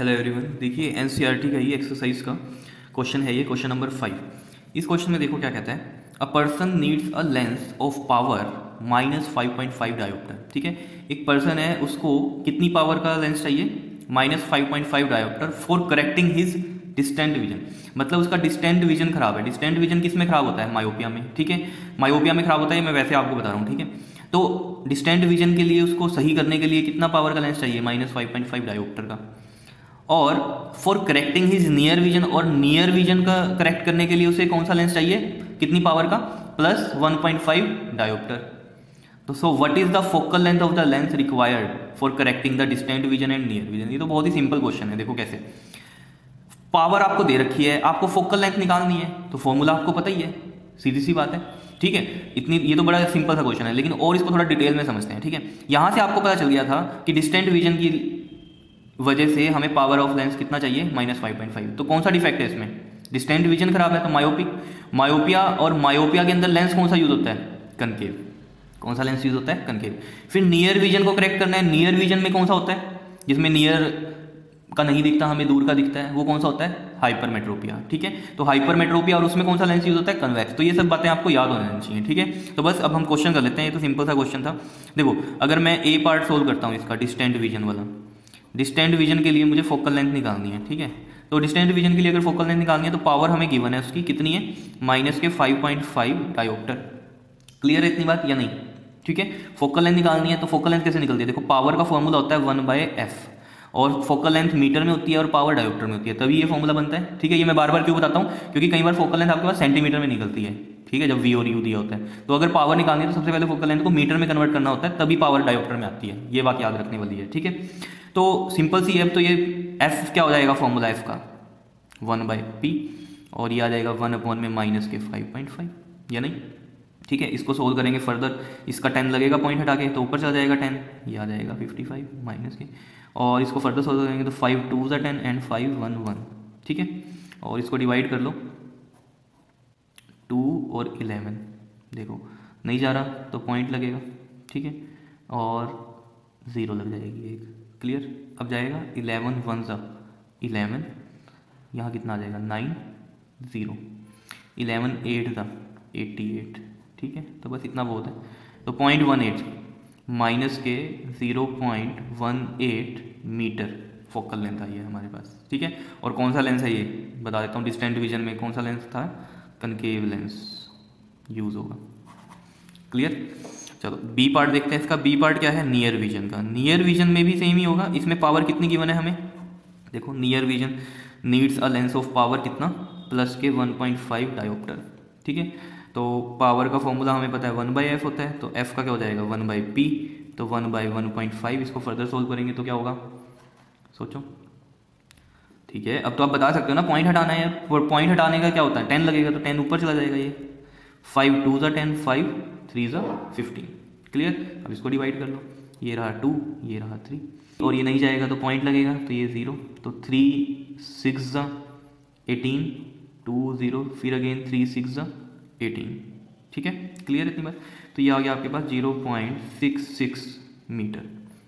Hello everyone, देखिए NCERT का ये एक्सरसाइज का क्वेश्चन है, ये क्वेश्चन नंबर 5। इस क्वेश्चन में देखो क्या कहता है, a person needs a lens of power -5.5 dioptre. ठीक है, एक पर्सन है, उसको कितनी पावर का लेंस चाहिए? -5.5 dioptre for correcting his distant vision. मतलब उसका डिस्टेंट विजन खराब है। डिस्टेंट विजन किस में खराब होता है? मायोपिया में। ठीक है, मायोपिया में खराब होता है, मैं वैसे आपको बता रहा हूँ। ठीक है, तो डिस्टेंट विजन के लिए उसको सही करने के लिए कितना पावर का लेंस चाहिए? -5.5 डायोप्टर का। और for correcting his near vision, और नियर विजन का करेक्ट करने के लिए उसे कौन सा लेंस चाहिए? कितनी पावर का? +1.5 डायोप्टर। तो so what is the focal length of the lens required for correcting the distant vision and near vision. ये तो बहुत ही सिंपल क्वेश्चन है। देखो कैसे, पावर आपको दे रखी है, आपको फोकल लेंथ निकालनी है, तो फॉर्मूला आपको पता ही है, सीधी सी बात है। ठीक है, इतनी ये तो बड़ा सिंपल सा क्वेश्चन है, लेकिन और इसको थोड़ा डिटेल में समझते हैं। ठीक है, यहाँ से आपको पता चल गया था कि डिस्टेंट विजन की वजह से हमें पावर ऑफ लेंस कितना चाहिए? -5.5। तो कौन सा डिफेक्ट है इसमें? डिस्टेंट विजन खराब है, तो मायोपिया। और मायोपिया के अंदर लेंस कौन सा यूज होता है? कनकेव। कौन सा लेंस यूज होता है? कनकेव। फिर नियर विजन को करेक्ट करना है। नियर विजन में कौन सा होता है? जिसमें नियर का नहीं दिखता, हमें दूर का दिखता है, वो कौन सा होता है? हाइपरमेट्रोपिया। ठीक है, तो हाइपरमेट्रोपिया, और उसमें कौन सा लेंस यूज होता है? कन्वेक्स। तो ये सब बातें आपको याद होना चाहिए। ठीक है, तो बस अब हम क्वेश्चन कर लेते हैं। ये तो सिंपल सा क्वेश्चन था। देखो, अगर मैं ए पार्ट सोल्व करता हूँ इसका, डिस्टेंट विजन वाला, डिस्टेंट विजन के लिए मुझे फोकल लेंथ निकालनी है। ठीक है, तो डिस्टेंट विजन के लिए अगर फोकल लेंथ निकालनी है तो पावर हमें गिवन है, उसकी कितनी है? -5.5 डायोप्टर। क्लियर है इतनी बात या नहीं? ठीक है, फोकल लेंथ निकालनी है, तो फोकल लेंथ कैसे निकलती है? देखो, पावर का फॉर्मूला होता है 1/f, और फोकल लेंथ मीटर में होती है और पावर डायोप्टर में होती है, तभी ये फॉर्मूला बनता है। ठीक है, ये मैं बार बार क्यों बताता हूँ? क्योंकि कई बार फोकल लेंथ आपके पास सेंटीमीटर में निकलती है। ठीक है, जब वी और यू दिया होता है, तो अगर पावर निकालनी है तो सबसे पहले फोकल लेंथ को मीटर में कन्वर्ट करना होता है, तभी पावर डायोप्टर में आती है। ये बात याद रखने वाली है। ठीक है, तो सिंपल सी है। तो ये f क्या हो जाएगा? फॉर्मूला f का 1/p, और ये आ जाएगा 1/, में -5.5 या नहीं? ठीक है, इसको सोल्व करेंगे फर्दर, इसका 10 लगेगा, पॉइंट हटा के, तो ऊपर चला जाएगा 10, ये आ जाएगा 55 -k, और इसको फर्दर सोल्व करेंगे तो 5 2s 10 एंड 5 1 1। ठीक है, और इसको डिवाइड कर लो 2 और 11, देखो नहीं जा रहा तो पॉइंट लगेगा। ठीक है, और 0 लग जाएगी एक। क्लियर? अब जाएगा 11 1s 11, यहाँ कितना आ जाएगा? 9 0, 11 8s 88। ठीक है, तो बस इतना बहुत है। तो 0.18 -k 0.18 मीटर फोकल लेंथ आई है हमारे पास। ठीक है, और कौन सा लेंस है ये बता देता हूँ। डिस्टेंट विजन में कौन सा लेंस था? कनकेव लेंस यूज होगा। क्लियर? चलो बी पार्ट देखते हैं इसका। बी पार्ट क्या है? नियर विजन का। नियर विजन में भी सेम ही होगा। इसमें पावर कितनी गिवन है हमें? देखो, near vision needs a lens of power कितना? +k 1.5 dioptre. ठीक है, तो पावर का फॉर्मूला हमें पता है 1/f होता है, तो f का क्या हो जाएगा? 1/p, तो 1/1.5। इसको फर्दर सोल्व करेंगे तो क्या होगा? सोचो। ठीक है, अब तो आप बता सकते हो ना, पॉइंट हटाना है, और पॉइंट हटाने का क्या होता है? 10 लगेगा, तो 10 ऊपर चला जाएगा, ये 5 2s 10, 5 3s 15। क्लियर? अब इसको डिवाइड कर लो, ये रहा 2, ये रहा 3, और ये नहीं जाएगा तो पॉइंट लगेगा, तो ये 0, तो 3 6s 18, 2 0, फिर अगेन 3 6s 18। ठीक है, क्लियर इतनी बात? तो ये आ गया आपके पास 0.66 मीटर,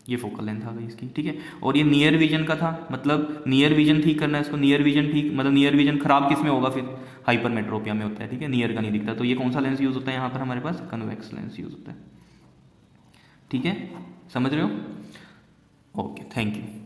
ये फोकल लेंथ आ गई इसकी। ठीक है, और ये नियर विजन का था, मतलब नियर विजन ठीक करना है इसको। नियर विजन ठीक, मतलब नियर विजन खराब किस में होगा? फिर हाइपरमेट्रोपिया में होता है। ठीक है, नियर का नहीं दिखता, तो ये कौन सा लेंस यूज होता है यहाँ पर हमारे पास? कन्वेक्स लेंस यूज होता है। ठीक है, समझ रहे हो? Okay, thank you.